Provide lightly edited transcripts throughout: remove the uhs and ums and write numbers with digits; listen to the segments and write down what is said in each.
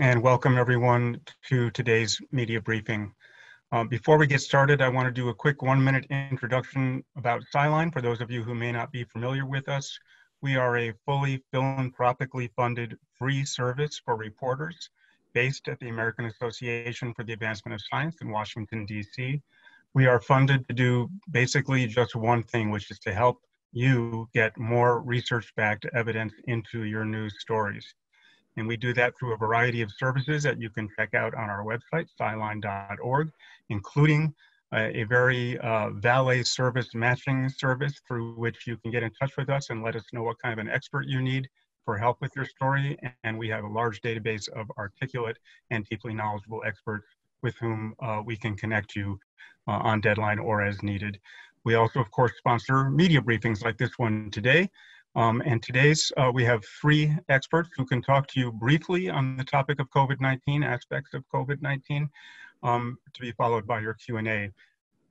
and welcome everyone to today's media briefing. Before we get started, I want to do a quick 1-minute introduction about SciLine for those of you who may not be familiar with us. We are a fully philanthropically funded free service for reporters based at the American Association for the Advancement of Science in Washington, D.C. We are funded to do basically just one thing, which is to help you get more research-backed evidence into your news stories. And we do that through a variety of services that you can check out on our website, sciline.org, including a very valet service matching service through which you can get in touch with us and let us know what kind of an expert you need for help with your story. And we have a large database of articulate and deeply knowledgeable experts with whom we can connect you on deadline or as needed. We also, of course, sponsor media briefings like this one today. And today's, we have three experts who can talk to you briefly on the topic of COVID-19, aspects of COVID-19, to be followed by your Q&A.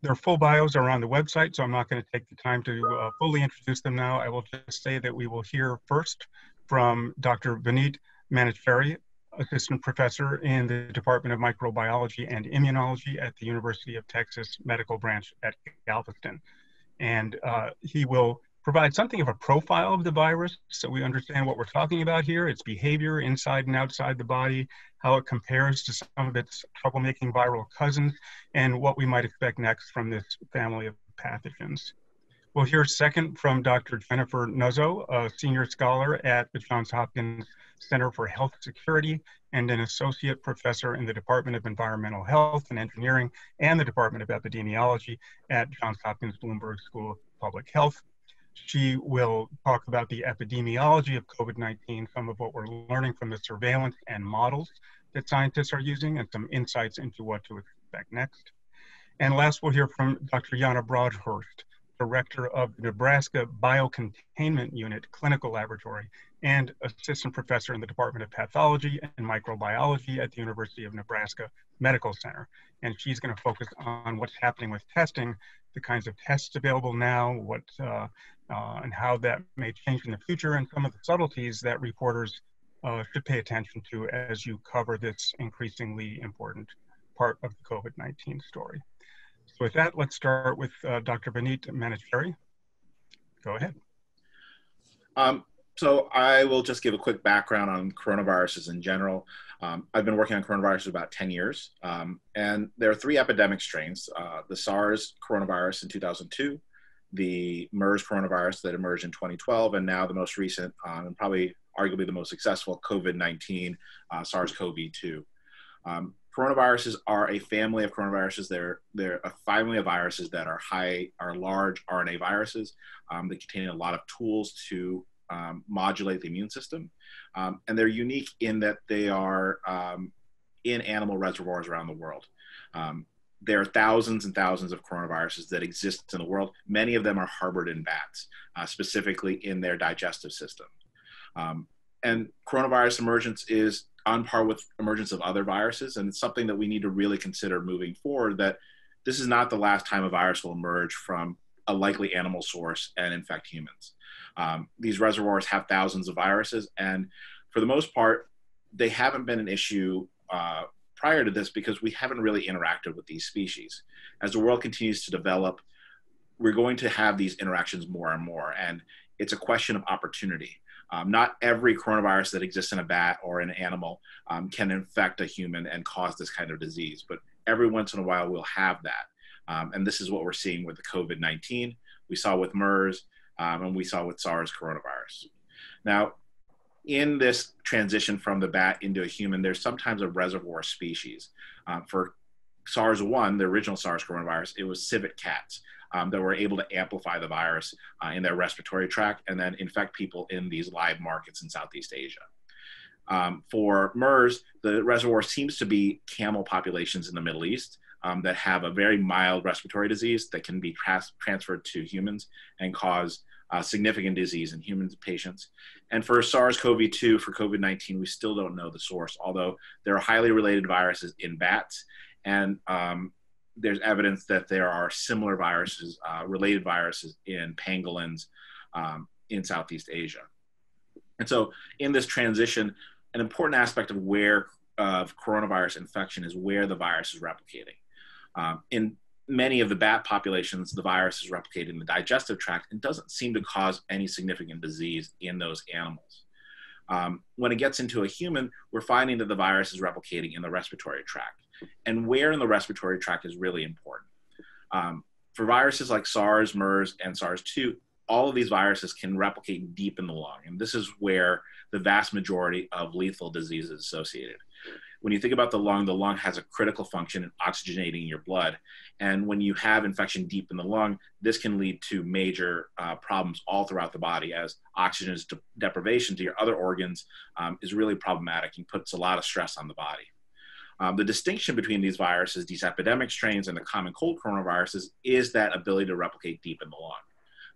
Their full bios are on the website, so I'm not going to take the time to fully introduce them now. I will just say that we will hear first from Dr. Vineet Menachery, Assistant Professor in the Department of Microbiology and Immunology at the University of Texas Medical Branch at Galveston. And he will provide something of a profile of the virus so we understand what we're talking about here, its behavior inside and outside the body, how it compares to some of its troublemaking viral cousins, and what we might expect next from this family of pathogens. We'll hear second from Dr. Jennifer Nuzzo, a senior scholar at the Johns Hopkins Center for Health Security and an associate professor in the Department of Environmental Health and Engineering and the Department of Epidemiology at Johns Hopkins Bloomberg School of Public Health. She will talk about the epidemiology of COVID-19, some of what we're learning from the surveillance and models that scientists are using, and some insights into what to expect next. And last, we'll hear from Dr. Jana Broadhurst, Director of the Nebraska Biocontainment Unit Clinical Laboratory and Assistant Professor in the Department of Pathology and Microbiology at the University of Nebraska Medical Center. And she's going to focus on what's happening with testing, the kinds of tests available now, what and how that may change in the future, and some of the subtleties that reporters should pay attention to as you cover this increasingly important part of the COVID-19 story. So with that, let's start with Dr. Vineet Menachery. Go ahead. So I will just give a quick background on coronaviruses in general. I've been working on coronaviruses about 10 years, and there are three epidemic strains, the SARS coronavirus in 2002, the MERS coronavirus that emerged in 2012, and now the most recent and probably arguably the most successful COVID-19, SARS-CoV-2. Coronaviruses are a family of coronaviruses. They're a family of viruses that are large RNA viruses. They contain a lot of tools to modulate the immune system. And they're unique in that they are in animal reservoirs around the world. There are thousands and thousands of coronaviruses that exist in the world. Many of them are harbored in bats, specifically in their digestive system. And coronavirus emergence is on par with emergence of other viruses, and it's something that we need to really consider moving forward, that this is not the last time a virus will emerge from a likely animal source and infect humans. These reservoirs have thousands of viruses, and for the most part, they haven't been an issue prior to this because we haven't really interacted with these species. As the world continues to develop, we're going to have these interactions more and more, and it's a question of opportunity. Not every coronavirus that exists in a bat or an animal can infect a human and cause this kind of disease, but every once in a while we'll have that. And this is what we're seeing with the COVID-19, we saw with MERS, and we saw with SARS coronavirus. Now, in this transition from the bat into a human, there's sometimes a reservoir species. For SARS-1, the original SARS coronavirus, it was civet cats. That were able to amplify the virus in their respiratory tract and then infect people in these live markets in Southeast Asia. For MERS, the reservoir seems to be camel populations in the Middle East that have a very mild respiratory disease that can be transferred to humans and cause significant disease in human patients. And for SARS-CoV-2, for COVID-19, we still don't know the source, although there are highly related viruses in bats, and there's evidence that there are similar viruses, related viruses in pangolins in Southeast Asia. And so in this transition, an important aspect of where of coronavirus infection is where the virus is replicating. In many of the bat populations, the virus is replicated in the digestive tract and doesn't seem to cause any significant disease in those animals. When it gets into a human, we're finding that the virus is replicating in the respiratory tract. And where in the respiratory tract is really important. For viruses like SARS, MERS, and SARS-2, all of these viruses can replicate deep in the lung. And this is where the vast majority of lethal disease is associated. When you think about the lung has a critical function in oxygenating your blood. And when you have infection deep in the lung, this can lead to major problems all throughout the body, as oxygen deprivation to your other organs is really problematic and puts a lot of stress on the body. The distinction between these viruses, these epidemic strains, and the common cold coronaviruses is that ability to replicate deep in the lung.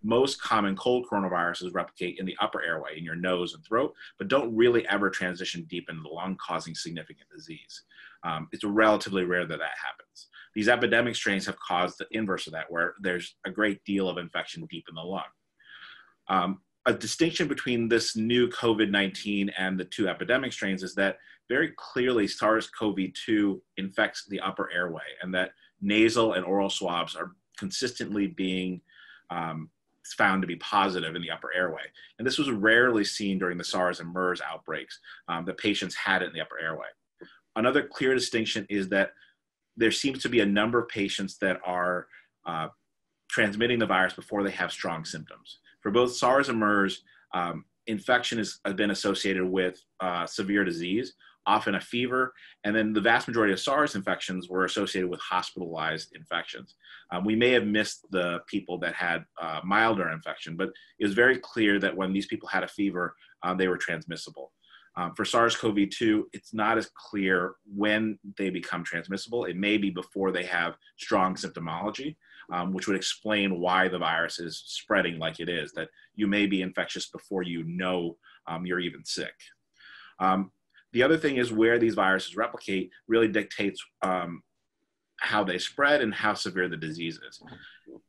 Most common cold coronaviruses replicate in the upper airway, in your nose and throat, but don't really ever transition deep into the lung, causing significant disease. It's relatively rare that that happens. These epidemic strains have caused the inverse of that, where there's a great deal of infection deep in the lung. A distinction between this new COVID-19 and the two epidemic strains is that very clearly SARS-CoV-2 infects the upper airway, and that nasal and oral swabs are consistently being found to be positive in the upper airway. And this was rarely seen during the SARS and MERS outbreaks. The patients had it in the upper airway. Another clear distinction is that there seems to be a number of patients that are transmitting the virus before they have strong symptoms. For both SARS and MERS, infection has been associated with severe disease, often a fever, and then the vast majority of SARS infections were associated with hospitalized infections. We may have missed the people that had milder infection, but it was very clear that when these people had a fever, they were transmissible. For SARS-CoV-2, it's not as clear when they become transmissible. It may be before they have strong symptomology, which would explain why the virus is spreading like it is, that you may be infectious before you know you're even sick. The other thing is where these viruses replicate really dictates how they spread and how severe the disease is.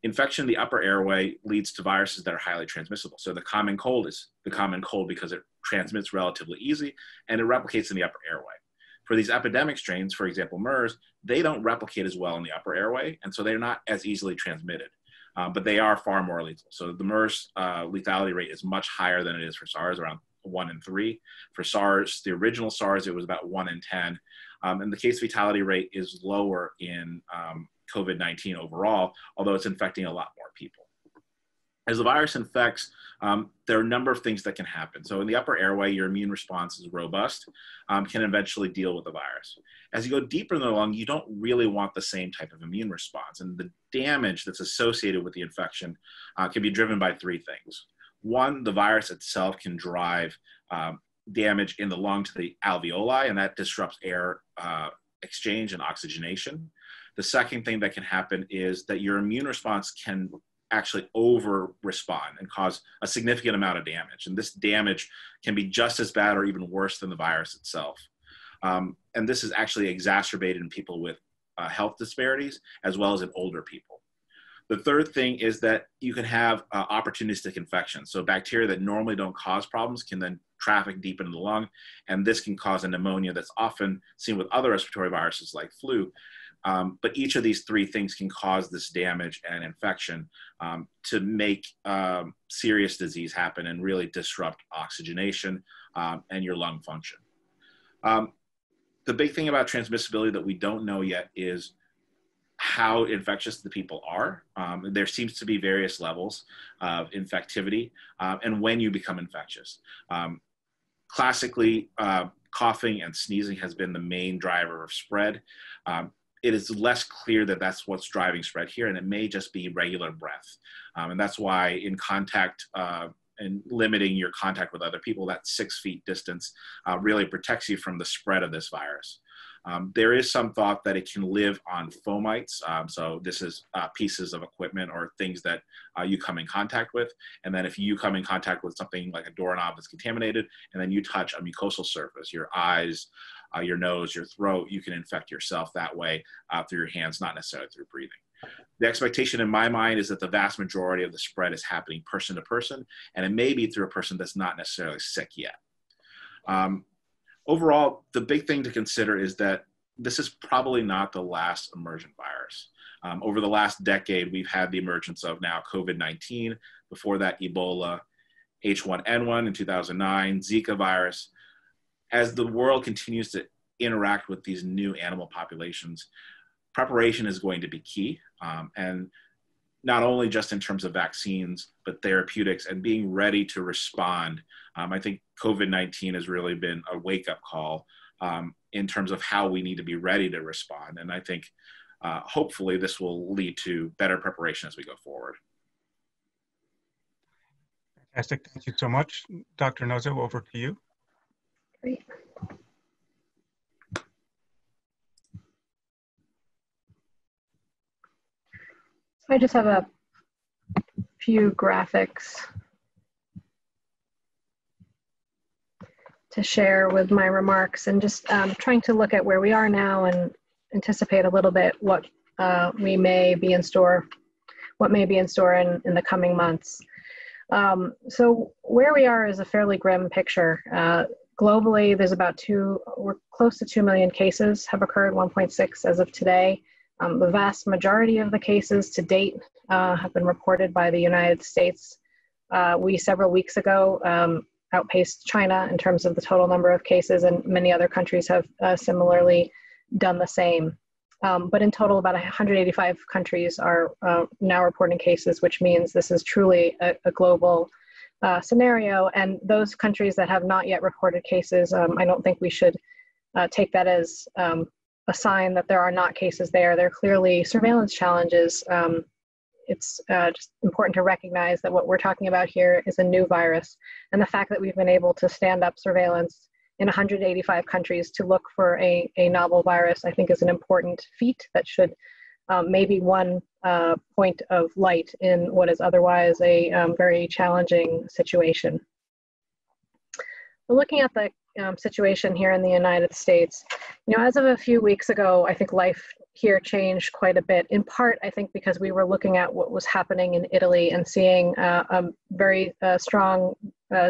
Infection in the upper airway leads to viruses that are highly transmissible. So the common cold is the common cold because it transmits relatively easy and it replicates in the upper airway. For these epidemic strains, for example, MERS, they don't replicate as well in the upper airway, and so they're not as easily transmitted, but they are far more lethal. So the MERS lethality rate is much higher than it is for SARS, around 1 in 3. For SARS, the original SARS, it was about 1 in 10. And the case fatality rate is lower in COVID-19 overall, although it's infecting a lot more people. As the virus infects, there are a number of things that can happen. So in the upper airway, your immune response is robust, can eventually deal with the virus. As you go deeper in the lung, you don't really want the same type of immune response. And the damage that's associated with the infection can be driven by three things. One, the virus itself can drive damage in the lung to the alveoli, and that disrupts air exchange and oxygenation. The second thing that can happen is that your immune response can actually over-respond and cause a significant amount of damage. And this damage can be just as bad or even worse than the virus itself. And this is actually exacerbated in people with health disparities, as well as in older people. The third thing is that you can have opportunistic infections. So bacteria that normally don't cause problems can then traffic deep into the lung, and this can cause a pneumonia that's often seen with other respiratory viruses like flu. But each of these three things can cause this damage and infection to make serious disease happen and really disrupt oxygenation and your lung function. The big thing about transmissibility that we don't know yet is how infectious the people are. There seems to be various levels of infectivity and when you become infectious. Classically, coughing and sneezing has been the main driver of spread. It is less clear that that's what's driving spread here, and it may just be regular breath. And that's why in contact and limiting your contact with other people, that 6 feet distance really protects you from the spread of this virus. There is some thought that it can live on fomites. So this is pieces of equipment or things that you come in contact with. And then if you come in contact with something like a doorknob that's contaminated, and then you touch a mucosal surface, your eyes, your nose, your throat, you can infect yourself that way through your hands, not necessarily through breathing. The expectation in my mind is that the vast majority of the spread is happening person to person, and it may be through a person that's not necessarily sick yet. overall, the big thing to consider is that this is probably not the last emergent virus. Over the last decade, we've had the emergence of now COVID-19, before that Ebola, H1N1 in 2009, Zika virus. As the world continues to interact with these new animal populations, preparation is going to be key. And not only just in terms of vaccines, but therapeutics and being ready to respond. I think COVID-19 has really been a wake-up call in terms of how we need to be ready to respond. And I think hopefully this will lead to better preparation as we go forward. Fantastic, thank you so much. Dr. Nuzzo, over to you. Great. So I just have a few graphics to share with my remarks, and just trying to look at where we are now and anticipate a little bit what we may be in store, what may be in store in the coming months. So where we are is a fairly grim picture. Globally, there's about we're close to 2 million cases have occurred, 1.6 as of today. The vast majority of the cases to date have been reported by the United States. We, several weeks ago, outpaced China in terms of the total number of cases, and many other countries have similarly done the same. But in total, about 185 countries are now reporting cases, which means this is truly a global scenario. And those countries that have not yet reported cases, I don't think we should take that as a sign that there are not cases there. There are clearly surveillance challenges. It's just important to recognize that what we're talking about here is a new virus. And the fact that we've been able to stand up surveillance in 185 countries to look for a novel virus, I think, is an important feat that should maybe one point of light in what is otherwise a very challenging situation. But looking at the situation here in the United States, you know, as of a few weeks ago, I think life here changed quite a bit. In part, I think, because we were looking at what was happening in Italy and seeing a very strong,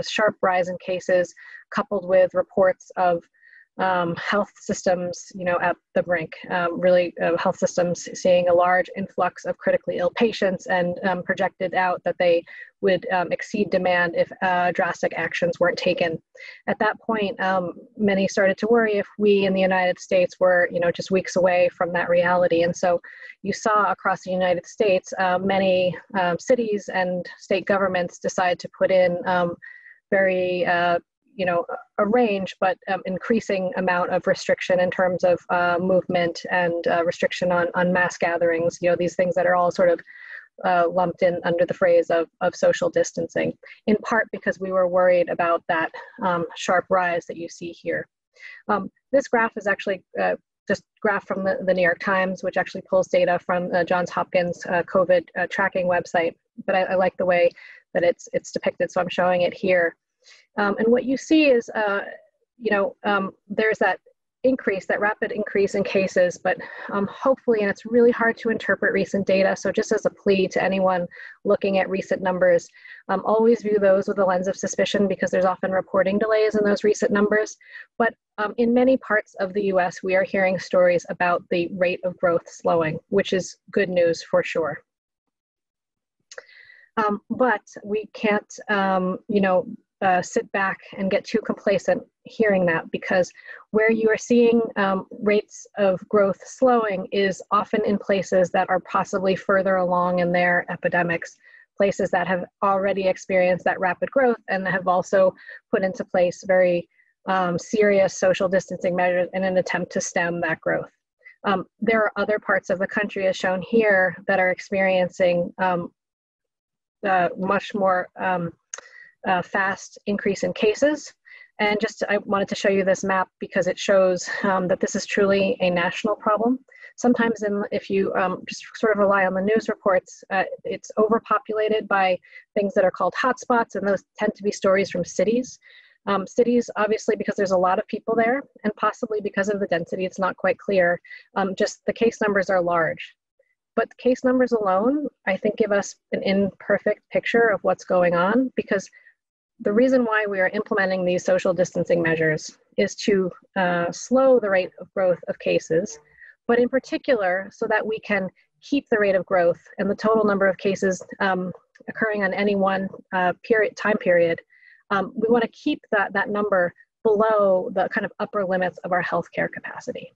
sharp rise in cases, coupled with reports of health systems, you know, at the brink, really health systems seeing a large influx of critically ill patients, and projected out that they would exceed demand if drastic actions weren't taken. At that point, many started to worry if we in the United States were, you know, just weeks away from that reality. And so you saw across the United States, many cities and state governments decide to put in very you know, a range, but increasing amount of restriction in terms of movement and restriction on mass gatherings, you know, these things that are all sort of lumped in under the phrase of social distancing, in part because we were worried about that sharp rise that you see here. This graph is actually just graph from the New York Times, which actually pulls data from the Johns Hopkins COVID tracking website, but I like the way that it's depicted, so I'm showing it here. And what you see is, you know, there's that increase, that rapid increase in cases, but hopefully, and it's really hard to interpret recent data, so just as a plea to anyone looking at recent numbers, always view those with a lens of suspicion, because there's often reporting delays in those recent numbers. But in many parts of the US, we are hearing stories about the rate of growth slowing, which is good news for sure. But we can't, you know, sit back and get too complacent hearing that, because where you are seeing rates of growth slowing is often in places that are possibly further along in their epidemics, places that have already experienced that rapid growth and have also put into place very serious social distancing measures in an attempt to stem that growth. There are other parts of the country, as shown here, that are experiencing much more fast increase in cases. And just, I wanted to show you this map because it shows that this is truly a national problem. Sometimes if you just sort of rely on the news reports, it's overpopulated by things that are called hotspots, and those tend to be stories from cities. Cities, obviously, because there's a lot of people there, and possibly because of the density, it's not quite clear. Just the case numbers are large. But the case numbers alone, I think, give us an imperfect picture of what's going on, because the reason why we are implementing these social distancing measures is to slow the rate of growth of cases, but in particular so that we can keep the rate of growth and the total number of cases occurring on any one time period. We want to keep that number below the kind of upper limits of our healthcare capacity.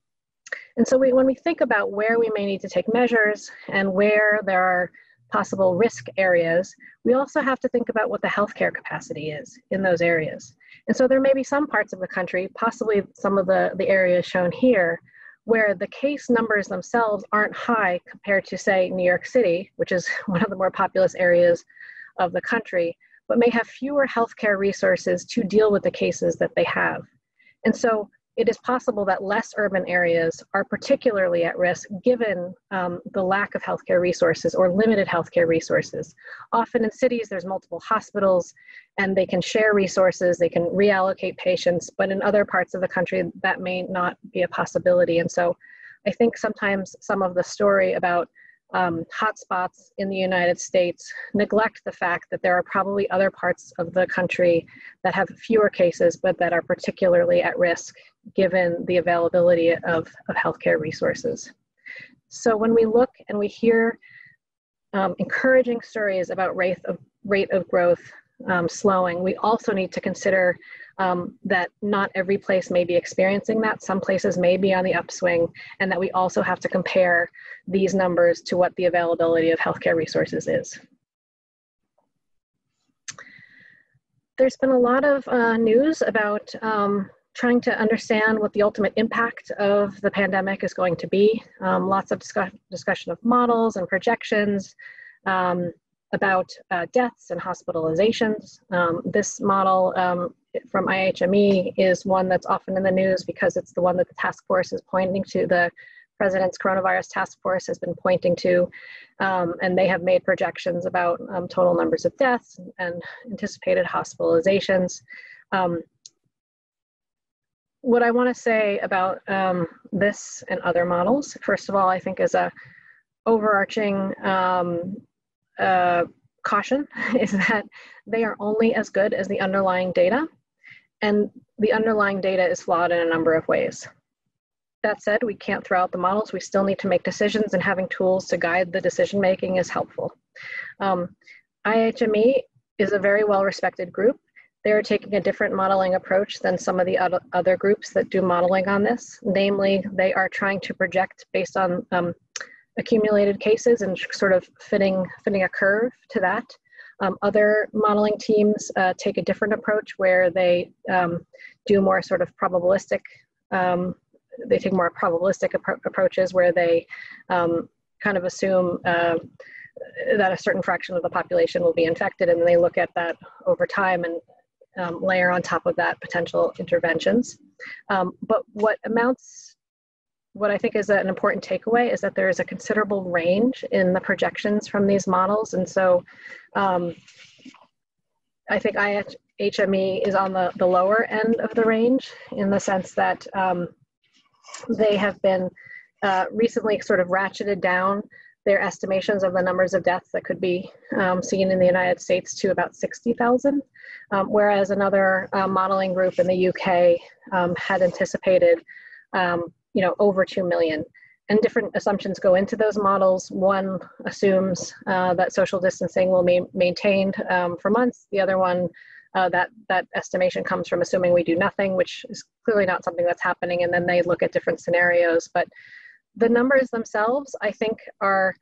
And so when we think about where we may need to take measures and where there are possible risk areas, we also have to think about what the healthcare capacity is in those areas. And so there may be some parts of the country, possibly some of the areas shown here, where the case numbers themselves aren't high compared to, say, New York City, which is one of the more populous areas of the country, but may have fewer healthcare resources to deal with the cases that they have. And so it is possible that less urban areas are particularly at risk given the lack of healthcare resources or limited healthcare resources. Often in cities, there's multiple hospitals and they can share resources, they can reallocate patients, but in other parts of the country, that may not be a possibility. And so I think sometimes some of the story about hotspots in the United States neglect the fact that there are probably other parts of the country that have fewer cases, but that are particularly at risk given the availability of healthcare resources. So when we look and we hear encouraging stories about rate of growth slowing, we also need to consider that not every place may be experiencing that. Some places may be on the upswing, and that we also have to compare these numbers to what the availability of healthcare resources is. There's been a lot of news about trying to understand what the ultimate impact of the pandemic is going to be. Lots of discussion of models and projections about deaths and hospitalizations. This model from IHME is one that's often in the news because it's the one that the task force is pointing to, the president's coronavirus task force has been pointing to, and they have made projections about total numbers of deaths and anticipated hospitalizations. What I want to say about this and other models, first of all, I think is a overarching caution is that they are only as good as the underlying data, and the underlying data is flawed in a number of ways. That said, we can't throw out the models. We still need to make decisions, and having tools to guide the decision making is helpful. IHME is a very well-respected group. They're taking a different modeling approach than some of the other groups that do modeling on this. Namely, they are trying to project based on accumulated cases and sort of fitting a curve to that. Other modeling teams take a different approach where they do more sort of probabilistic, they take more probabilistic approaches where they kind of assume that a certain fraction of the population will be infected, and they look at that over time and layer on top of that potential interventions. But what I think is an important takeaway is that there is a considerable range in the projections from these models. And so I think IHME is on the lower end of the range in the sense that they have been recently sort of ratcheted down their estimations of the numbers of deaths that could be seen in the United States to about 60,000, whereas another modeling group in the UK had anticipated over 2 million. And different assumptions go into those models. One assumes that social distancing will be maintained for months. The other one, that estimation comes from assuming we do nothing, which is clearly not something that's happening. And then they look at different scenarios. But the numbers themselves, I think, are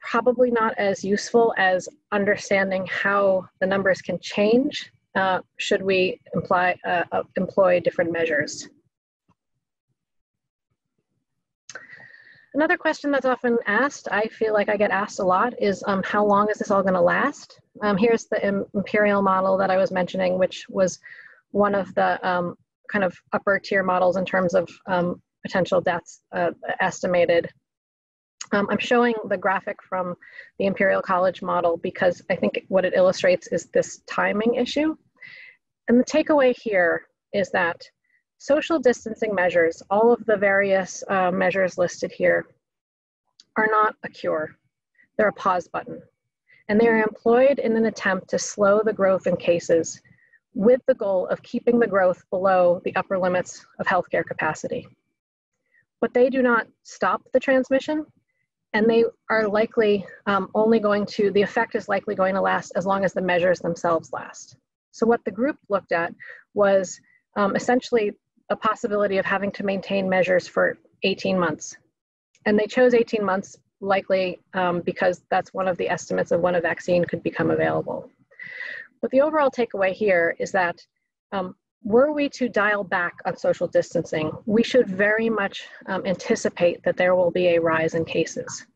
probably not as useful as understanding how the numbers can change should we employ different measures. Another question that's often asked, I feel like I get asked a lot, is how long is this all going to last? Here's the Imperial model that I was mentioning, which was one of the kind of upper tier models in terms of potential deaths estimated. I'm showing the graphic from the Imperial College model because I think what it illustrates is this timing issue. And the takeaway here is that social distancing measures, all of the various measures listed here, are not a cure. They're a pause button. And they are employed in an attempt to slow the growth in cases with the goal of keeping the growth below the upper limits of healthcare capacity. But they do not stop the transmission, and they are likely the effect is likely going to last as long as the measures themselves last. So what the group looked at was essentially a possibility of having to maintain measures for 18 months. And they chose 18 months likely because that's one of the estimates of when a vaccine could become available. But the overall takeaway here is that were we to dial back on social distancing, we should very much anticipate that there will be a rise in cases.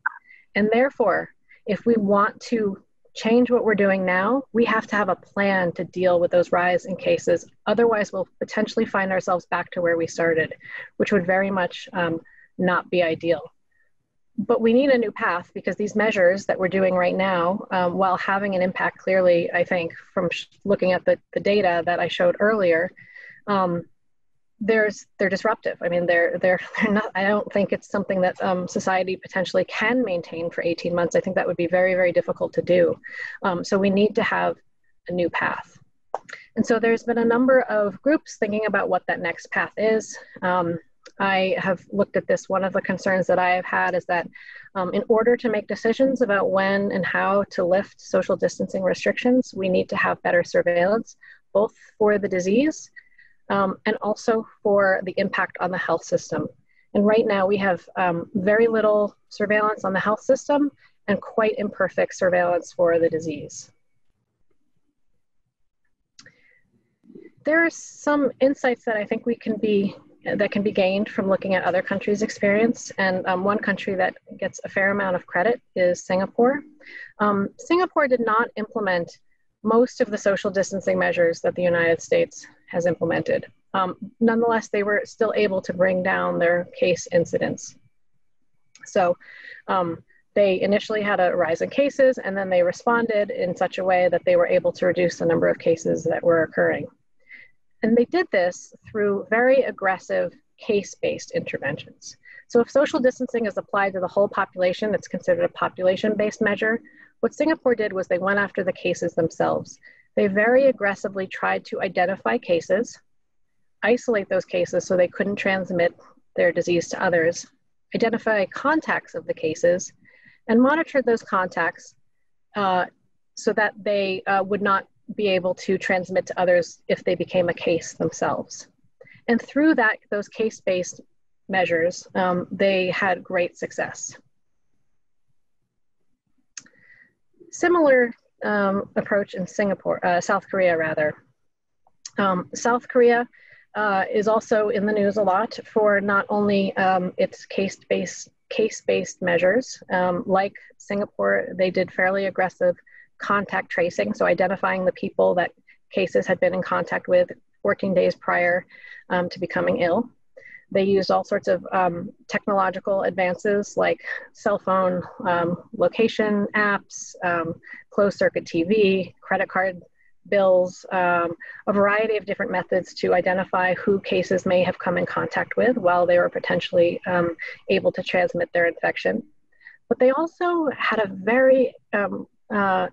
And therefore, if we want to change what we're doing now, we have to have a plan to deal with those rise in cases. Otherwise, we'll potentially find ourselves back to where we started, which would very much not be ideal. But we need a new path, because these measures that we're doing right now, while having an impact clearly, I think, from looking at the data that I showed earlier, they're disruptive. I mean, they're not, I don't think it's something that society potentially can maintain for 18 months. I think that would be very, very difficult to do. So we need to have a new path. And so there's been a number of groups thinking about what that next path is. I have looked at this. One of the concerns that I have had is that in order to make decisions about when and how to lift social distancing restrictions, we need to have better surveillance, both for the disease and also for the impact on the health system. And right now we have very little surveillance on the health system and quite imperfect surveillance for the disease. There are some insights that I think that can be gained from looking at other countries' experience. And one country that gets a fair amount of credit is Singapore. Singapore did not implement most of the social distancing measures that the United States has implemented. Nonetheless, they were still able to bring down their case incidence. So they initially had a rise in cases, and then they responded in such a way that they were able to reduce the number of cases that were occurring. And they did this through very aggressive case-based interventions. So if social distancing is applied to the whole population, it's considered a population-based measure. What Singapore did was they went after the cases themselves. They very aggressively tried to identify cases, isolate those cases so they couldn't transmit their disease to others, identify contacts of the cases, and monitor those contacts so that they would not be able to transmit to others if they became a case themselves. And through that, those case-based measures, they had great success. Similar approach in Singapore, South Korea rather. South Korea is also in the news a lot for not only its case-based measures, like Singapore, they did fairly aggressive contact tracing, so identifying the people that cases had been in contact with 14 days prior to becoming ill. They used all sorts of technological advances like cell phone location apps, closed circuit TV, credit card bills, a variety of different methods to identify who cases may have come in contact with while they were potentially able to transmit their infection. But they also had a very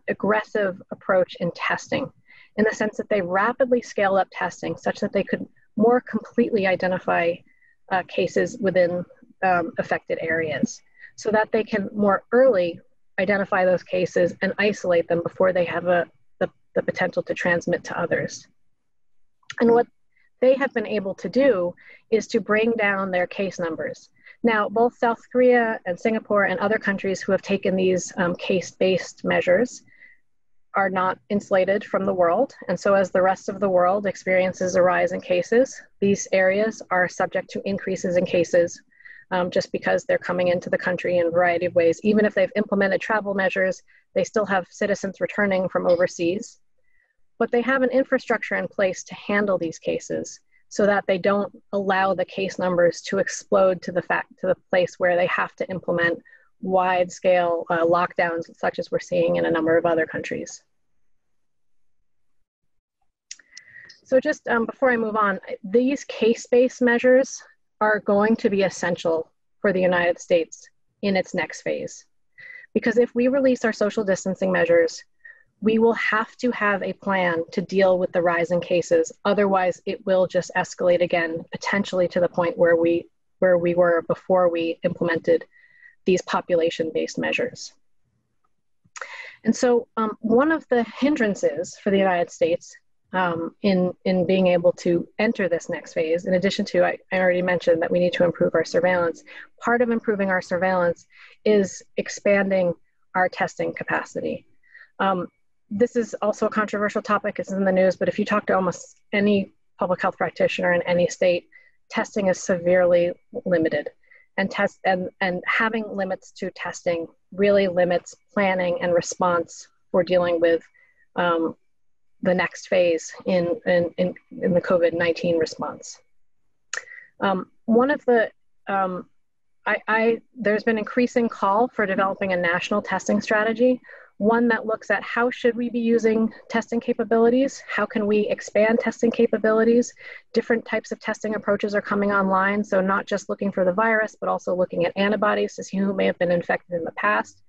aggressive approach in testing, in the sense that they rapidly scaled up testing such that they could more completely identify cases within affected areas, so that they can more early identify those cases and isolate them before they have the potential to transmit to others. And what they have been able to do is to bring down their case numbers. Now, both South Korea and Singapore and other countries who have taken these case-based measures are not insulated from the world. And so as the rest of the world experiences a rise in cases, these areas are subject to increases in cases just because they're coming into the country in a variety of ways. Even if they've implemented travel measures, they still have citizens returning from overseas. But they have an infrastructure in place to handle these cases, so that they don't allow the case numbers to explode to the place where they have to implement wide-scale lockdowns, such as we're seeing in a number of other countries. So just before I move on, these case-based measures are going to be essential for the United States in its next phase. Because if we release our social distancing measures, we will have to have a plan to deal with the rise in cases. Otherwise, it will just escalate again, potentially to the point where we were before we implemented these population-based measures. And so one of the hindrances for the United States in being able to enter this next phase, in addition to, I already mentioned that we need to improve our surveillance. Part of improving our surveillance is expanding our testing capacity. This is also a controversial topic. It's in the news, but if you talk to almost any public health practitioner in any state, testing is severely limited. And having limits to testing really limits planning and response for dealing with the next phase in the COVID-19 response. One of the, there's been increasing call for developing a national testing strategy, one that looks at how should we be using testing capabilities? How can we expand testing capabilities? Different types of testing approaches are coming online. So not just looking for the virus, but also looking at antibodies to see who may have been infected in the past.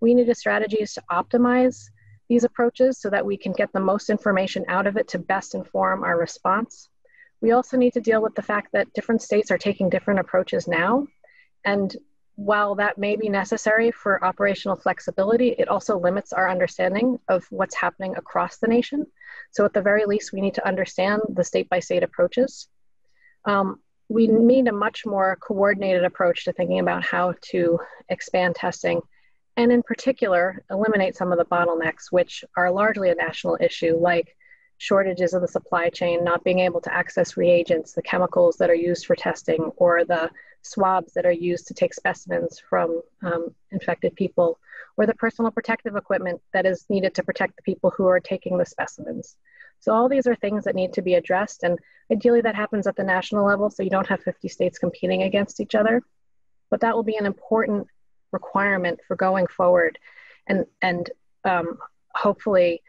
We need strategies to optimize these approaches so that we can get the most information out of it to best inform our response. We also need to deal with the fact that different states are taking different approaches now. And while that may be necessary for operational flexibility, it also limits our understanding of what's happening across the nation. So at the very least, we need to understand the state-by-state approaches. We need a much more coordinated approach to thinking about how to expand testing, and in particular, eliminate some of the bottlenecks, which are largely a national issue, like shortages of the supply chain, not being able to access reagents, the chemicals that are used for testing, or the swabs that are used to take specimens from infected people, or the personal protective equipment that is needed to protect the people who are taking the specimens. So all these are things that need to be addressed, and ideally that happens at the national level, so you don't have 50 states competing against each other. But that will be an important requirement for going forward, and hopefully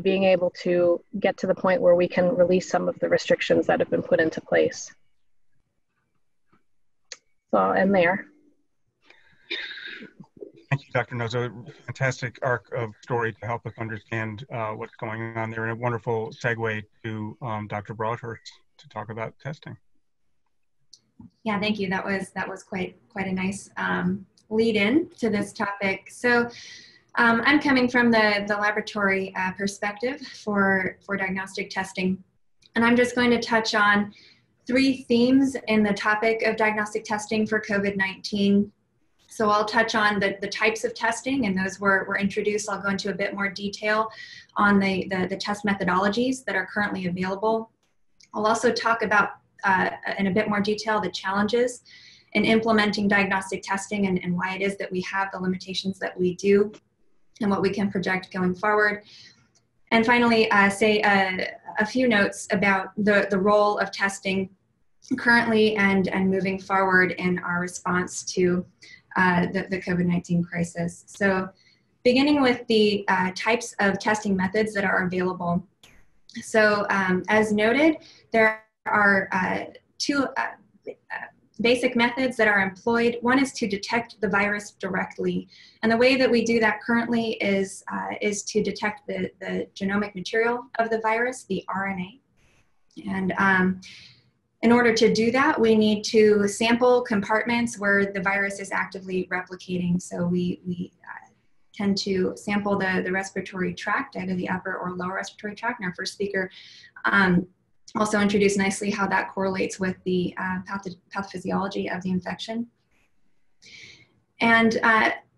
being able to get to the point where we can release some of the restrictions that have been put into place. So I'll end there. Thank you, Dr. Nuzzo. Fantastic arc of story to help us understand what's going on there, and a wonderful segue to Dr. Broadhurst to talk about testing. Yeah, thank you. That was quite a nice lead in to this topic. So. I'm coming from the laboratory perspective for diagnostic testing, and I'm just going to touch on three themes in the topic of diagnostic testing for COVID-19. So I'll touch on the types of testing, and those were introduced. I'll go into a bit more detail on the test methodologies that are currently available. I'll also talk about, in a bit more detail, the challenges in implementing diagnostic testing and why it is that we have the limitations that we do, and what we can project going forward. And finally, say a few notes about the role of testing currently and moving forward in our response to the COVID-19 crisis. So beginning with the types of testing methods that are available. So as noted, there are two basic methods that are employed. One is to detect the virus directly. And the way that we do that currently is to detect the genomic material of the virus, the RNA. And in order to do that, we need to sample compartments where the virus is actively replicating. So we tend to sample the respiratory tract, either the upper or lower respiratory tract, and our first speaker also introduced nicely how that correlates with the pathophysiology of the infection. And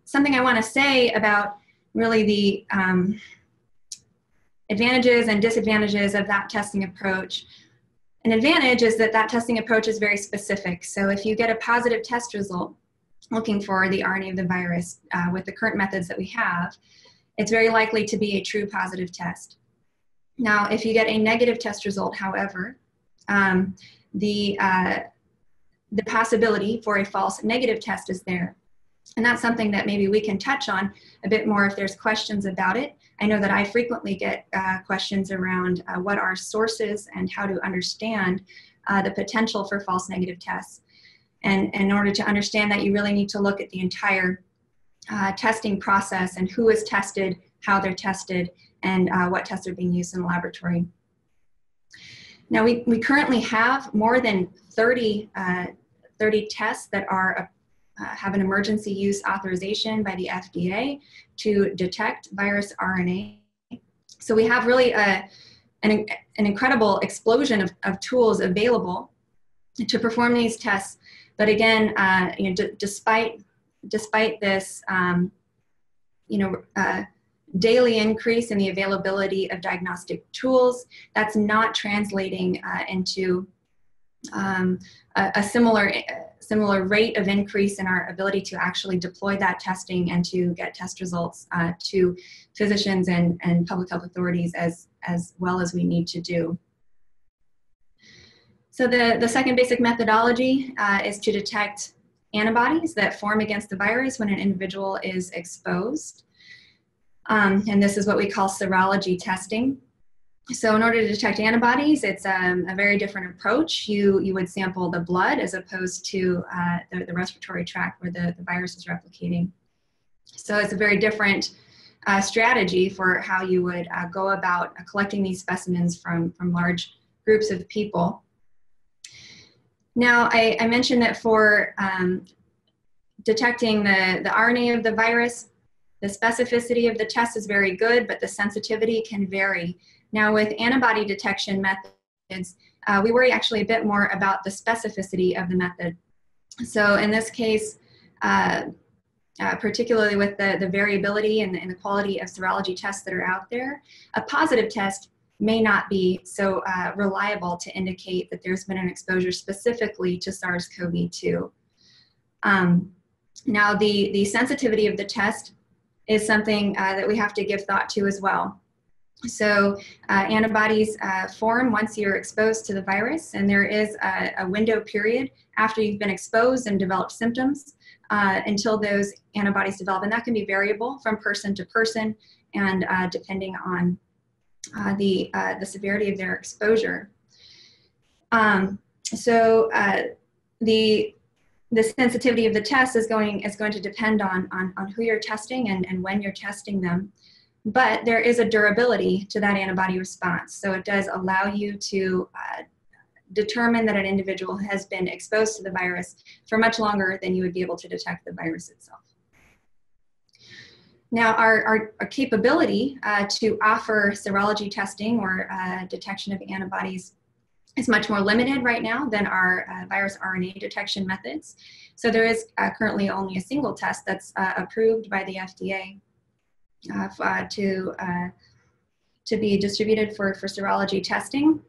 something I want to say about really the advantages and disadvantages of that testing approach. An advantage is that testing approach is very specific. So if you get a positive test result looking for the RNA of the virus with the current methods that we have, it's very likely to be a true positive test. Now, if you get a negative test result, however, the possibility for a false negative test is there. And that's something that maybe we can touch on a bit more if there's questions about it. I know that I frequently get questions around what are sources and how to understand the potential for false negative tests. And in order to understand that, you really need to look at the entire testing process and who is tested, how they're tested, and what tests are being used in the laboratory. Now, we currently have more than 30 tests that are have an emergency use authorization by the FDA to detect virus RNA. So we have really an incredible explosion of tools available to perform these tests. But again, you know, despite this, you know, daily increase in the availability of diagnostic tools, that's not translating into a similar rate of increase in our ability to actually deploy that testing and to get test results to physicians and public health authorities as well as we need to do. So the second basic methodology is to detect antibodies that form against the virus when an individual is exposed. And this is what we call serology testing. So in order to detect antibodies, it's a very different approach. You would sample the blood as opposed to the respiratory tract where the virus is replicating. So it's a very different strategy for how you would go about collecting these specimens from large groups of people. Now, I mentioned that for detecting the RNA of the virus, the specificity of the test is very good, but the sensitivity can vary. Now, with antibody detection methods, we worry actually a bit more about the specificity of the method. So in this case, particularly with the variability and the quality of serology tests that are out there, a positive test may not be so reliable to indicate that there's been an exposure specifically to SARS-CoV-2. Now, the sensitivity of the test is something that we have to give thought to as well. So antibodies form once you're exposed to the virus, and there is a window period after you've been exposed and developed symptoms until those antibodies develop, and that can be variable from person to person and depending on the severity of their exposure. The sensitivity of the test is going to depend on who you're testing and when you're testing them. But there is a durability to that antibody response. So it does allow you to determine that an individual has been exposed to the virus for much longer than you would be able to detect the virus itself. Now, our capability to offer serology testing or detection of antibodies is much more limited right now than our virus RNA detection methods. So there is currently only a single test that's approved by the FDA to be distributed for serology testing.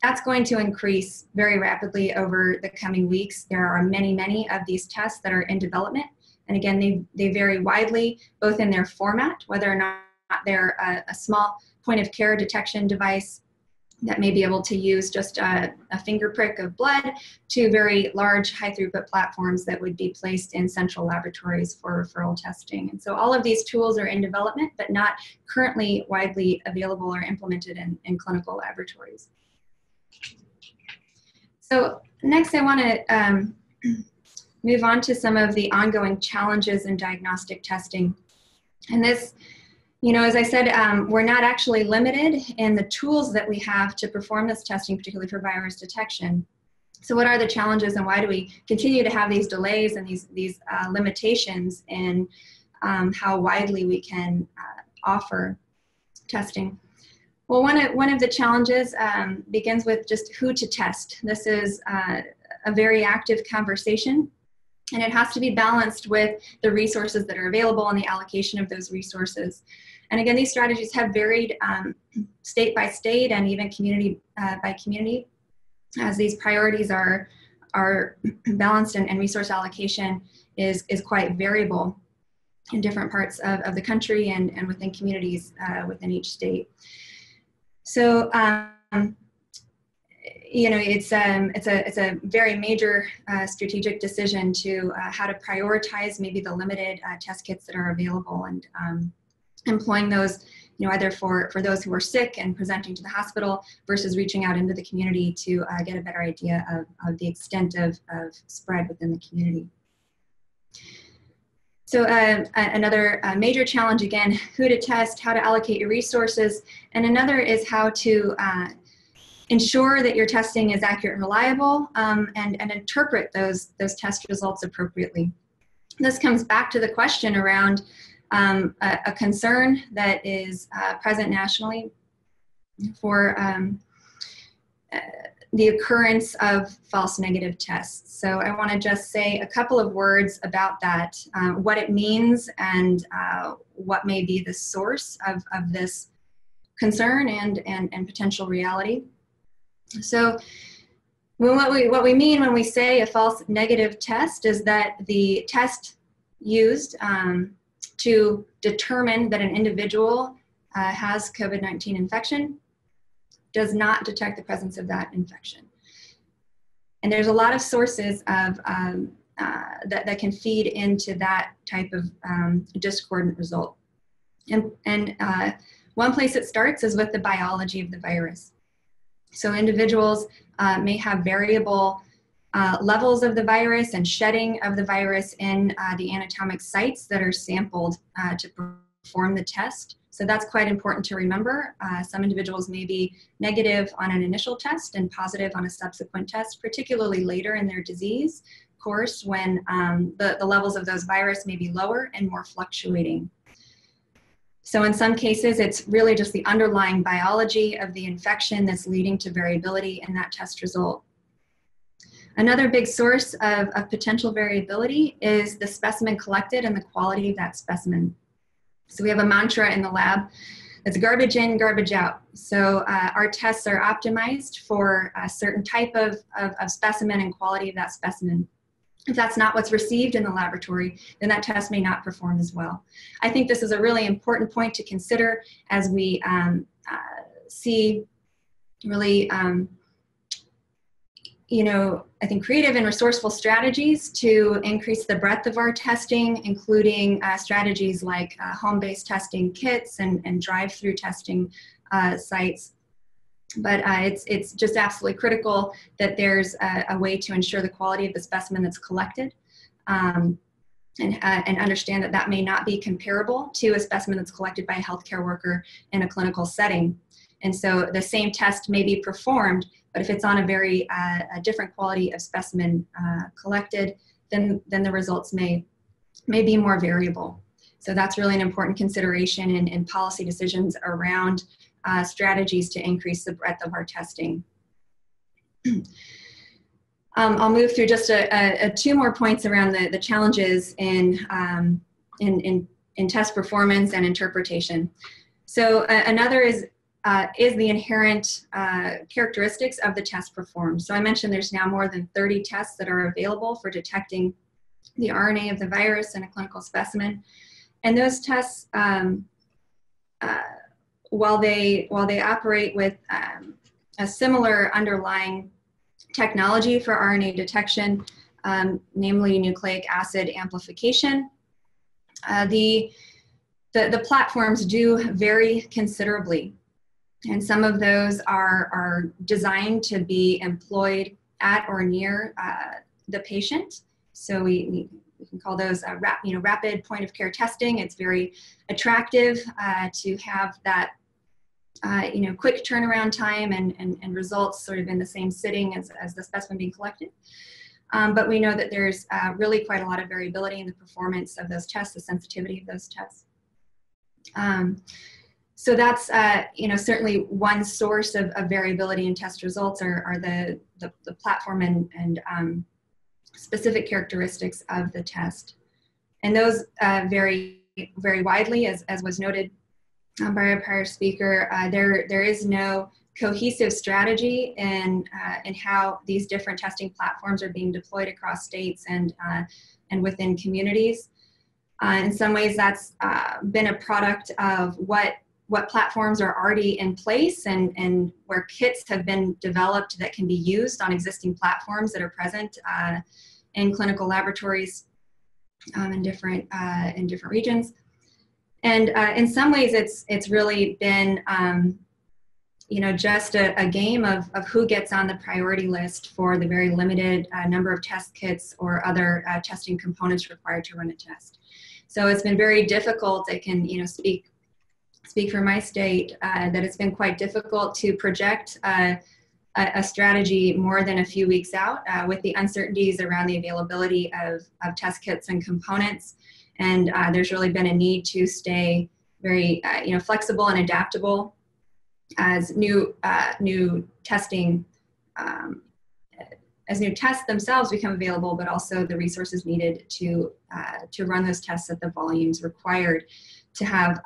That's going to increase very rapidly over the coming weeks. There are many of these tests that are in development. And again, they vary widely, both in their format, whether or not they're a small point of care detection device that may be able to use just a finger prick of blood, to very large high throughput platforms that would be placed in central laboratories for referral testing. And so all of these tools are in development, but not currently widely available or implemented in clinical laboratories. So next I want to move on to some of the ongoing challenges in diagnostic testing. And this, you know, as I said, we're not actually limited in the tools that we have to perform this testing, particularly for virus detection. So what are the challenges, and why do we continue to have these delays and these limitations in how widely we can offer testing? Well, one of the challenges begins with just who to test. This is a very active conversation, and it has to be balanced with the resources that are available and the allocation of those resources. And again, these strategies have varied state by state and even community by community, as these priorities are balanced and resource allocation is quite variable in different parts of the country and within communities within each state. So, you know, it's a very major strategic decision to how to prioritize maybe the limited test kits that are available, and employing those, you know, either for those who are sick and presenting to the hospital versus reaching out into the community to get a better idea of the extent of spread within the community. So another major challenge, again, who to test, how to allocate your resources, and another is how to ensure that your testing is accurate and reliable, and interpret those test results appropriately. This comes back to the question around a concern that is present nationally for the occurrence of false negative tests. So I want to just say a couple of words about that, what it means, and what may be the source of this concern and potential reality. So what we mean when we say a false negative test is that the test used to determine that an individual has COVID-19 infection does not detect the presence of that infection. And there's a lot of sources of, that can feed into that type of discordant result. And one place it starts is with the biology of the virus. So individuals may have variable levels of the virus and shedding of the virus in the anatomic sites that are sampled to perform the test. So that's quite important to remember. Some individuals may be negative on an initial test and positive on a subsequent test, particularly later in their disease course when the levels of those virus may be lower and more fluctuating. So in some cases, it's really just the underlying biology of the infection that's leading to variability in that test result. Another big source of potential variability is the specimen collected and the quality of that specimen. So we have a mantra in the lab that's garbage in, garbage out. So our tests are optimized for a certain type of specimen and quality of that specimen. If that's not what's received in the laboratory, then that test may not perform as well. I think this is a really important point to consider as we see really, you know, I think creative and resourceful strategies to increase the breadth of our testing, including strategies like home-based testing kits and drive-through testing sites. But it's just absolutely critical that there's a way to ensure the quality of the specimen that's collected and understand that that may not be comparable to a specimen that's collected by a healthcare worker in a clinical setting. And so the same test may be performed, but if it's on a very different quality of specimen collected, then the results may be more variable. So that's really an important consideration in policy decisions around strategies to increase the breadth of our testing. I'll move through just two more points around the challenges in test performance and interpretation. So another is the inherent characteristics of the test performed. So I mentioned there's now more than 30 tests that are available for detecting the RNA of the virus in a clinical specimen, and those tests while they operate with a similar underlying technology for RNA detection, namely nucleic acid amplification, the platforms do vary considerably. And some of those are designed to be employed at or near the patient. So we can call those rapid point of care testing. It's very attractive to have that quick turnaround time and results sort of in the same sitting as the specimen being collected. But we know that there's really quite a lot of variability in the performance of those tests, the sensitivity of those tests. So that's certainly one source of variability in test results are the platform and specific characteristics of the test. And those vary very widely, as was noted by a prior speaker. There is no cohesive strategy in how these different testing platforms are being deployed across states and within communities. In some ways, that's been a product of what platforms are already in place and where kits have been developed that can be used on existing platforms that are present in clinical laboratories in different regions. And in some ways it's really been just a game of who gets on the priority list for the very limited number of test kits or other testing components required to run a test. So it's been very difficult. I can, speak for my state, that it's been quite difficult to project a strategy more than a few weeks out with the uncertainties around the availability of test kits and components. And there's really been a need to stay very flexible and adaptable as new tests themselves become available, but also the resources needed to run those tests at the volumes required to have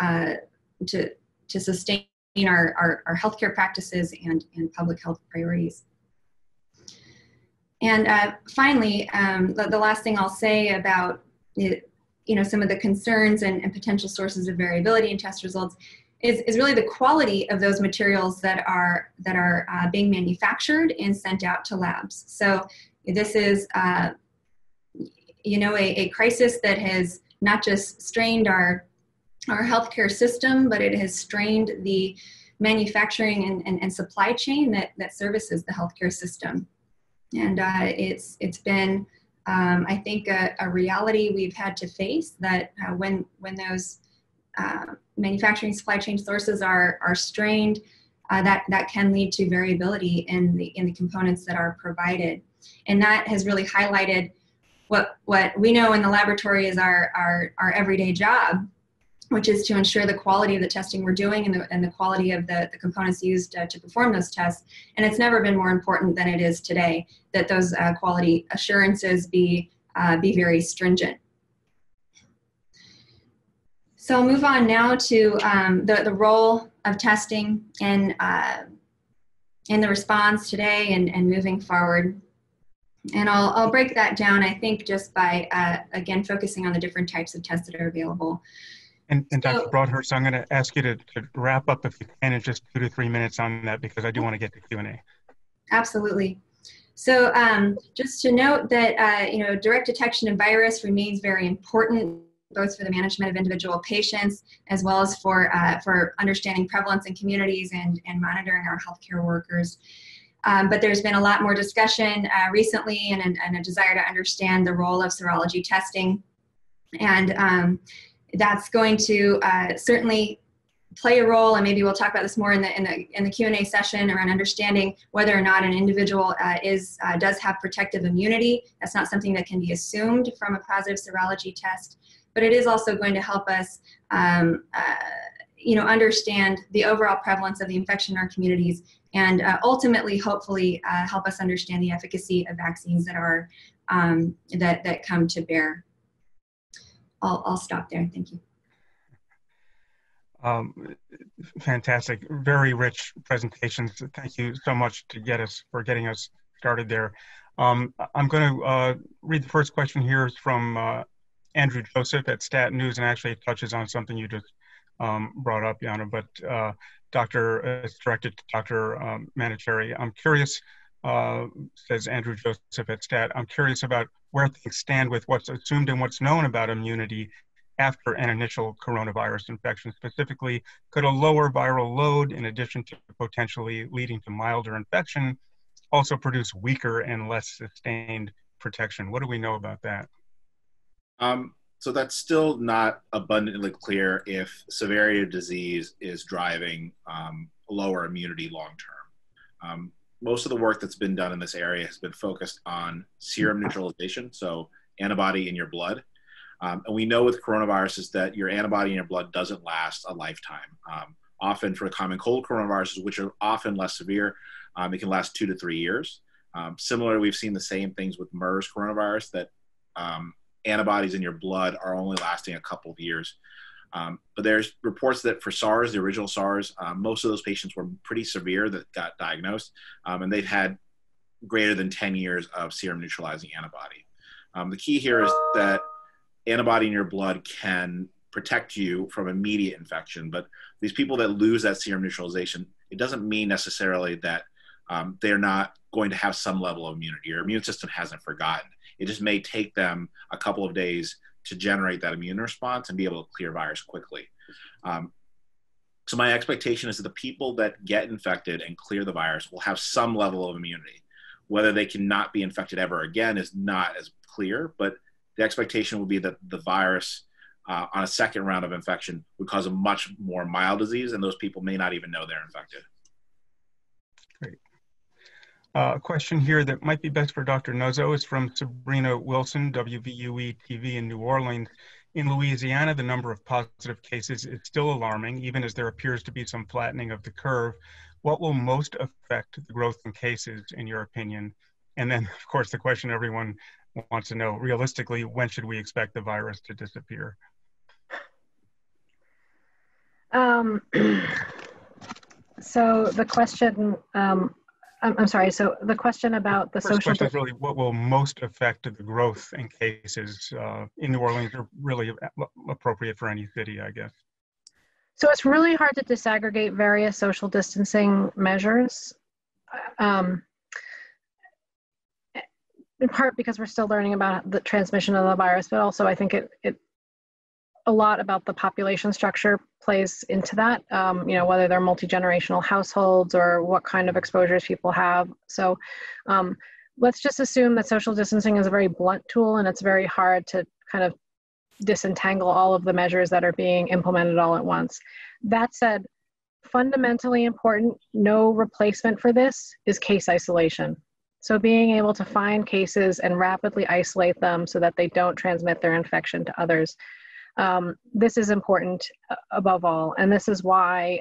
to sustain our healthcare practices and public health priorities. And finally, the last thing I'll say about some of the concerns and potential sources of variability in test results is really the quality of those materials that are being manufactured and sent out to labs. So this is a crisis that has not just strained our healthcare system, but it has strained the manufacturing and supply chain that services the healthcare system. And it's been I think a reality we've had to face, that when those manufacturing supply chain sources are strained, that can lead to variability in the components that are provided. And that has really highlighted what we know in the laboratory is our everyday job, which is to ensure the quality of the testing we're doing and the quality of the components used to perform those tests. And it's never been more important than it is today that those quality assurances be very stringent. So I'll move on now to the role of testing in the response today and moving forward. And I'll break that down, I think, just by, again, focusing on the different types of tests that are available. And Dr. Broadhurst, I'm going to ask you to wrap up if you can in just 2 to 3 minutes on that, because I do want to get to Q&A. Absolutely. So just to note that, direct detection of virus remains very important, both for the management of individual patients, as well as for understanding prevalence in communities and monitoring our healthcare workers. But there's been a lot more discussion recently and a desire to understand the role of serology testing. And that's going to certainly play a role, and maybe we'll talk about this more in the Q&A session around understanding whether or not an individual does have protective immunity. That's not something that can be assumed from a positive serology test, but it is also going to help us understand the overall prevalence of the infection in our communities, and ultimately, hopefully, help us understand the efficacy of vaccines that are that come to bear. I'll stop there. Thank you. Fantastic. Very rich presentations. Thank you so much for getting us started there. I'm going to read the first question here from Andrew Joseph at Stat News, and actually it touches on something you just brought up, Jana, but it's directed to Dr. Menachery. I'm curious, says Andrew Joseph at Stat, I'm curious about where things stand with what's assumed and what's known about immunity after an initial coronavirus infection. Specifically, could a lower viral load, in addition to potentially leading to milder infection, also produce weaker and less sustained protection? What do we know about that? So that's still not abundantly clear if severity of disease is driving lower immunity long-term. Most of the work that's been done in this area has been focused on serum neutralization, so antibody in your blood. And we know with coronaviruses that your antibody in your blood doesn't last a lifetime. Often for common cold coronaviruses, which are often less severe, it can last 2 to 3 years. Similarly, we've seen the same things with MERS coronavirus, that antibodies in your blood are only lasting a couple of years. But there's reports that for SARS, the original SARS, most of those patients were pretty severe that got diagnosed, and they've had greater than 10 years of serum neutralizing antibody. The key here is that antibody in your blood can protect you from immediate infection, but these people that lose that serum neutralization, it doesn't mean necessarily that they're not going to have some level of immunity. Your immune system hasn't forgotten. It just may take them a couple of days to generate that immune response and be able to clear virus quickly. So my expectation is that the people that get infected and clear the virus will have some level of immunity. Whether they cannot be infected ever again is not as clear, but the expectation will be that the virus on a second round of infection would cause a much more mild disease, and those people may not even know they're infected. Great. A question here that might be best for Dr. Nuzzo is from Sabrina Wilson, WVUE TV in New Orleans. In Louisiana, the number of positive cases is still alarming, even as there appears to be some flattening of the curve. What will most affect the growth in cases, in your opinion? And then, of course, the question everyone wants to know, realistically, when should we expect the virus to disappear? So the question, I'm sorry, so the question about the social... First question is really what will most affect the growth in cases in New Orleans are really appropriate for any city, I guess. So it's really hard to disaggregate various social distancing measures, in part because we're still learning about the transmission of the virus, but also I think it a lot about the population structure plays into that, you know, whether they're multi-generational households or what kind of exposures people have. So let's just assume that social distancing is a very blunt tool and it's very hard to kind of disentangle all of the measures that are being implemented all at once. That said, fundamentally important, no replacement for this is case isolation. So being able to find cases and rapidly isolate them so that they don't transmit their infection to others. This is important above all, and this is why,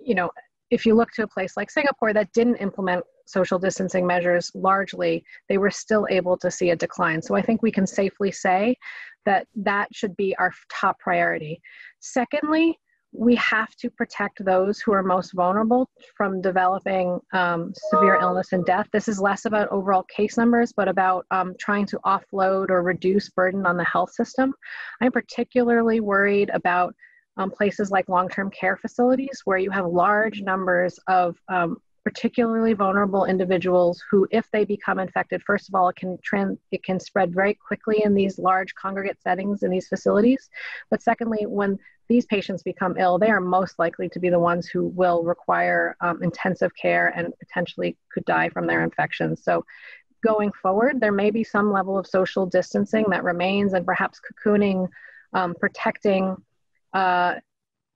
you know, if you look to a place like Singapore that didn't implement social distancing measures largely, they were still able to see a decline. So I think we can safely say that that should be our top priority. Secondly, we have to protect those who are most vulnerable from developing severe illness and death. This is less about overall case numbers, but about trying to offload or reduce burden on the health system. I'm particularly worried about places like long-term care facilities where you have large numbers of particularly vulnerable individuals who, if they become infected, first of all, it can spread very quickly in these large congregate settings in these facilities. But secondly, when these patients become ill, they are most likely to be the ones who will require intensive care and potentially could die from their infections. So going forward, there may be some level of social distancing that remains and perhaps cocooning, protecting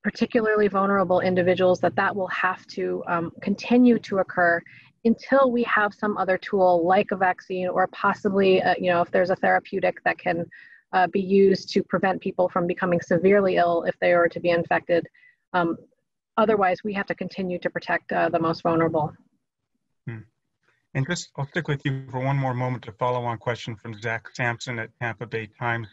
particularly vulnerable individuals, that will have to continue to occur until we have some other tool like a vaccine or possibly, you know, if there's a therapeutic that can be used to prevent people from becoming severely ill if they are to be infected. Otherwise, we have to continue to protect the most vulnerable. Hmm. And just, I'll stick with you for one more moment to follow on question from Zach Sampson at Tampa Bay Times.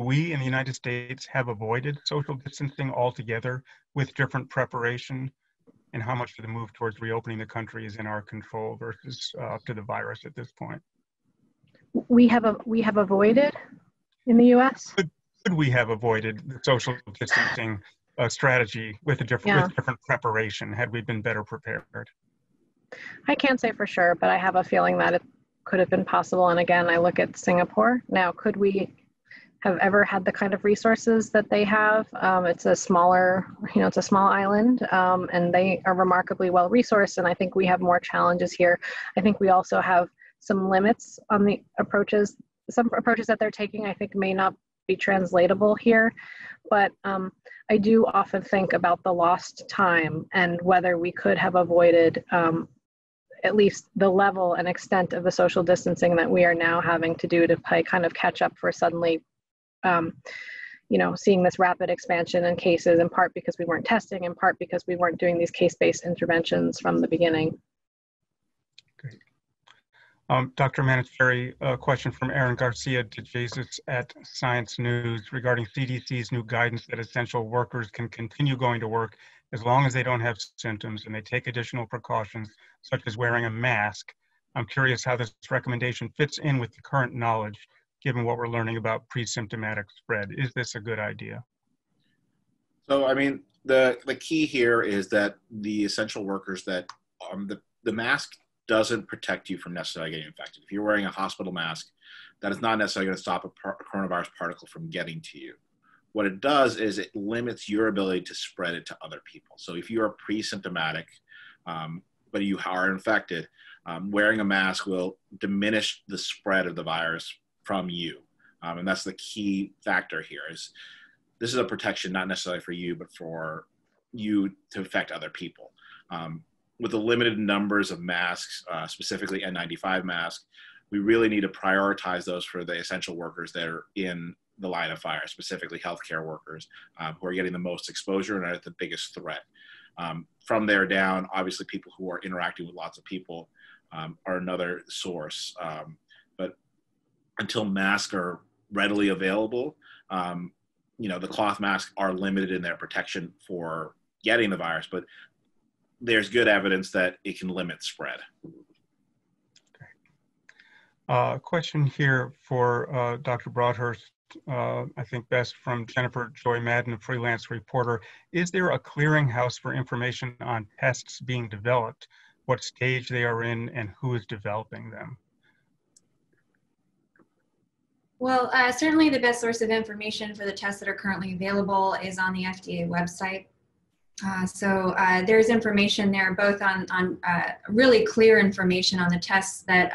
We in the United States have avoided social distancing altogether with different preparation, and how much of the move towards reopening the country is in our control versus up to the virus at this point? We have avoided in the U.S.? Could we have avoided the social distancing strategy with different preparation? Had we been better prepared? I can't say for sure, but I have a feeling that it could have been possible. And again, I look at Singapore. Now, could we have ever had the kind of resources that they have? It's a smaller, you know, it's a small island, and they are remarkably well resourced, and I think we have more challenges here. I think we also have some limits on the approaches. Some approaches that they're taking, I think, may not be translatable here, but I do often think about the lost time and whether we could have avoided at least the level and extent of the social distancing that we are now having to do to play kind of catch up for suddenly you know, seeing this rapid expansion in cases, in part because we weren't testing, in part because we weren't doing these case-based interventions from the beginning. Great. Dr. Menachery, a question from Aaron Garcia de Jesus at Science News regarding CDC's new guidance that essential workers can continue going to work as long as they don't have symptoms and they take additional precautions, such as wearing a mask. I'm curious how this recommendation fits in with the current knowledge, given what we're learning about pre-symptomatic spread. Is this a good idea? So, I mean, the key here is that the essential workers, that the mask doesn't protect you from necessarily getting infected. If you're wearing a hospital mask, that is not necessarily going to stop a coronavirus particle from getting to you. What it does is it limits your ability to spread it to other people. So if you are pre-symptomatic, but you are infected, wearing a mask will diminish the spread of the virus from you. And that's the key factor here is this is a protection not necessarily for you, but for you to affect other people. With the limited numbers of masks, specifically N95 masks, we really need to prioritize those for the essential workers that are in the line of fire, specifically healthcare workers who are getting the most exposure and are at the biggest threat. From there down, obviously people who are interacting with lots of people are another source. But until masks are readily available, you know, the cloth masks are limited in their protection for getting the virus, but there's good evidence that it can limit spread. Question here for Dr. Broadhurst, I think best from Jennifer Joy Madden, a freelance reporter. Is there a clearinghouse for information on tests being developed, what stage they are in, and who is developing them? Well, certainly the best source of information for the tests that are currently available is on the FDA website. So there's information there, both on really clear information on the tests that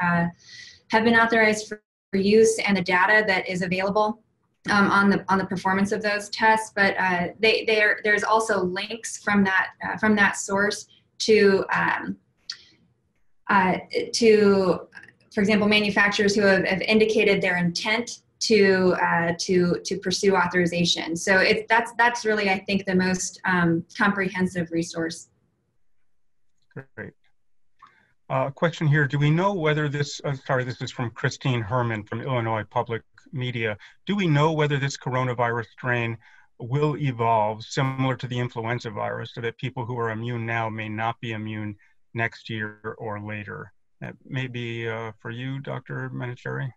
have been authorized for use and the data that is available on the performance of those tests. But there's also links from that source to, for example, manufacturers who have indicated their intent to pursue authorization. So that's really, I think, the most comprehensive resource. Great. Question here, do we know whether this, sorry, this is from Christine Herman from Illinois Public Media. Do we know whether this coronavirus strain will evolve similar to the influenza virus so that people who are immune now may not be immune next year or later? That may be for you, Dr. Menachery.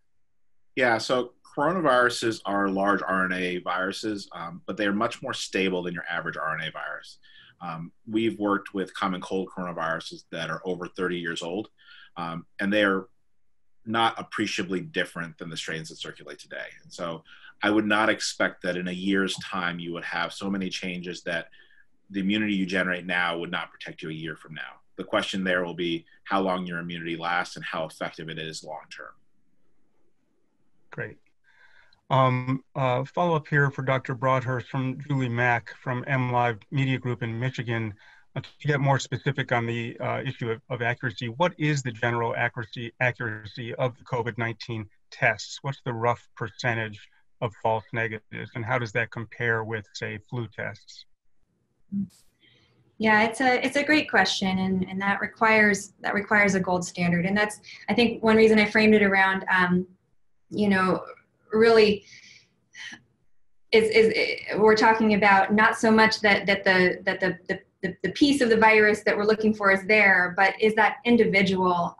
Yeah, so coronaviruses are large RNA viruses, but they are much more stable than your average RNA virus. We've worked with common cold coronaviruses that are over 30 years old, and they are not appreciably different than the strains that circulate today. And so I would not expect that in a year's time you would have so many changes that the immunity you generate now would not protect you a year from now. The question there will be how long your immunity lasts and how effective it is long term. Great. Follow-up here for Dr. Broadhurst from Julie Mack from MLive Media Group in Michigan. To get more specific on the issue of accuracy, what is the general accuracy of the COVID-19 tests? What's the rough percentage of false negatives, and how does that compare with, say, flu tests? Yeah, it's a great question, and that requires a gold standard, and that's, I think, one reason I framed it around, you know, really is we're talking about not so much that the piece of the virus that we're looking for is there, but is that individual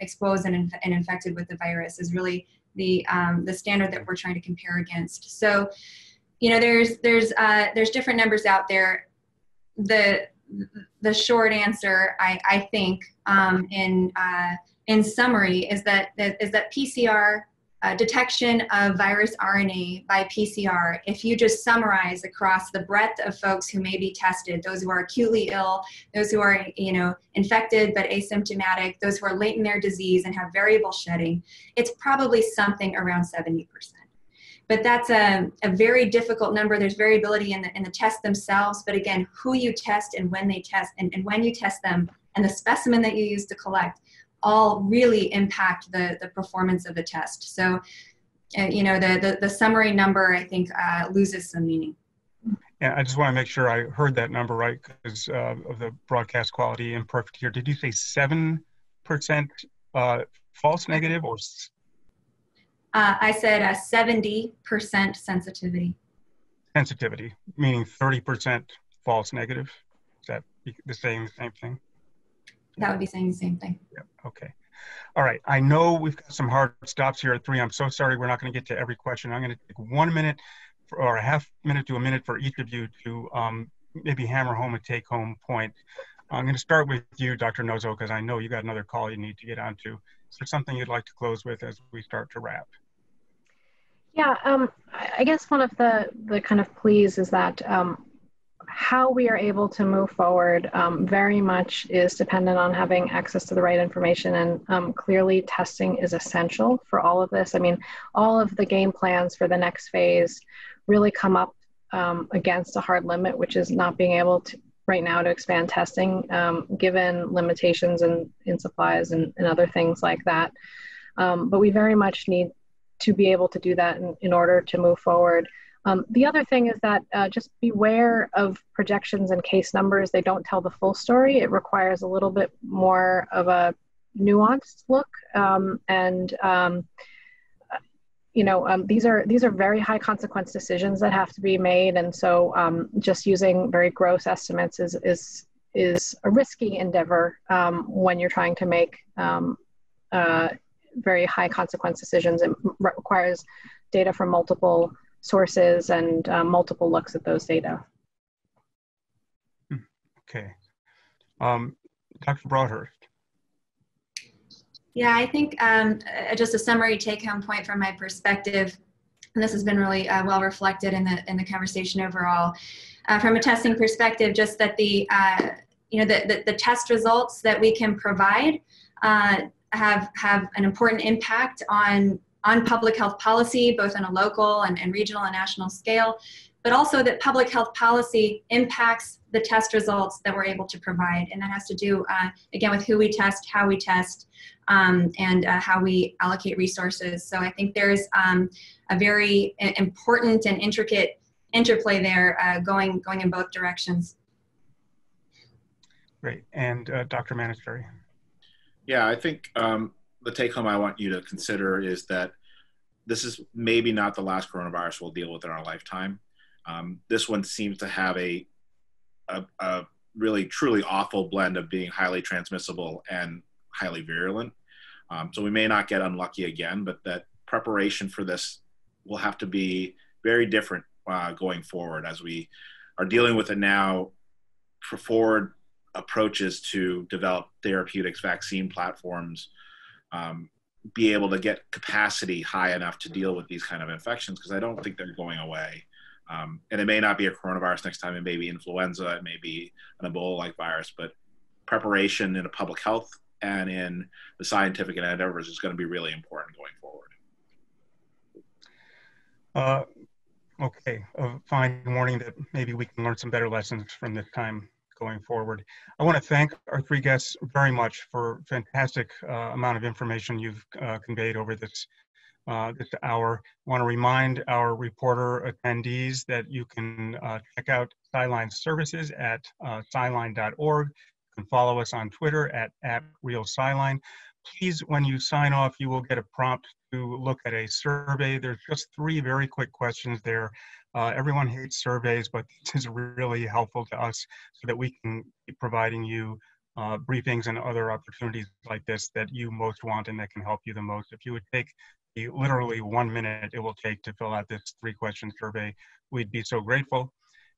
exposed and infected with the virus is really the standard that we're trying to compare against. So, you know, there's different numbers out there. The short answer, I think, in summary, is that PCR. Detection of virus RNA by PCR, if you just summarize across the breadth of folks who may be tested, those who are acutely ill, those who are, you know, infected but asymptomatic, those who are late in their disease and have variable shedding, it's probably something around 70%. But that's a very difficult number. There's variability in the tests themselves, but again, who you test and when they test and when you test them and the specimen that you use to collect all really impact the performance of the test. So, you know, the summary number, I think, loses some meaning. Yeah, I just want to make sure I heard that number right because of the broadcast quality imperfect here. Did you say 7% false negative or? I said a 70% sensitivity. Sensitivity, meaning 30% false negative. Is that the same thing? That would be saying the same thing. Yep. Okay. All right. I know we've got some hard stops here at 3. I'm so sorry we're not going to get to every question. I'm going to take 1 minute or a half minute to a minute for each of you to maybe hammer home a take-home point. I'm going to start with you, Dr. Nuzzo, because I know you got another call you need to get onto. Is there something you'd like to close with as we start to wrap? Yeah. I guess one of the kind of pleas is that how we are able to move forward very much is dependent on having access to the right information, and clearly testing is essential for all of this. I mean, all of the game plans for the next phase really come up against a hard limit, which is not being able to right now to expand testing, given limitations in supplies and other things like that. But we very much need to be able to do that in order to move forward. The other thing is that just beware of projections and case numbers. They don't tell the full story. It requires a little bit more of a nuanced look. These are very high consequence decisions that have to be made. And so just using very gross estimates is a risky endeavor when you're trying to make very high consequence decisions. It requires data from multiple sources and multiple looks at those data. Okay. Dr. Broadhurst. Yeah, I think just a summary take-home point from my perspective, and this has been really well reflected in the conversation overall. From a testing perspective, just that the test results that we can provide have an important impact on public health policy, both on a local and regional and national scale, but also that public health policy impacts the test results that we're able to provide. And that has to do, again, with who we test, how we test, and how we allocate resources. So I think there's a very important and intricate interplay there going in both directions. Great. And Dr. Menachery. Yeah, I think the take home I want you to consider is that this is maybe not the last coronavirus we'll deal with in our lifetime. This one seems to have a really truly awful blend of being highly transmissible and highly virulent. So we may not get unlucky again, but that preparation for this will have to be very different going forward as we are dealing with it now. Forward approaches to develop therapeutics, vaccine platforms, be able to get capacity high enough to deal with these kind of infections, because I don't think they're going away. And it may not be a coronavirus next time, it may be influenza, it may be an Ebola-like virus, but preparation in a public health and in the scientific endeavors is going to be really important going forward. Okay, a fine warning that maybe we can learn some better lessons from this time going forward. I want to thank our three guests very much for fantastic amount of information you've conveyed over this hour. I want to remind our reporter attendees that you can check out SciLine services at sciline.org. You can follow us on Twitter at RealSciLine. Please, when you sign off, you will get a prompt to look at a survey. There's just three very quick questions there. Everyone hates surveys, but this is really helpful to us so that we can keep providing you briefings and other opportunities like this that you most want and that can help you the most. If you would take the literally 1 minute it will take to fill out this three-question survey, we'd be so grateful.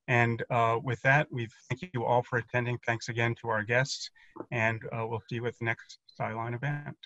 And with that, we thank you all for attending. Thanks again to our guests, and we'll see you at the next SciLine event.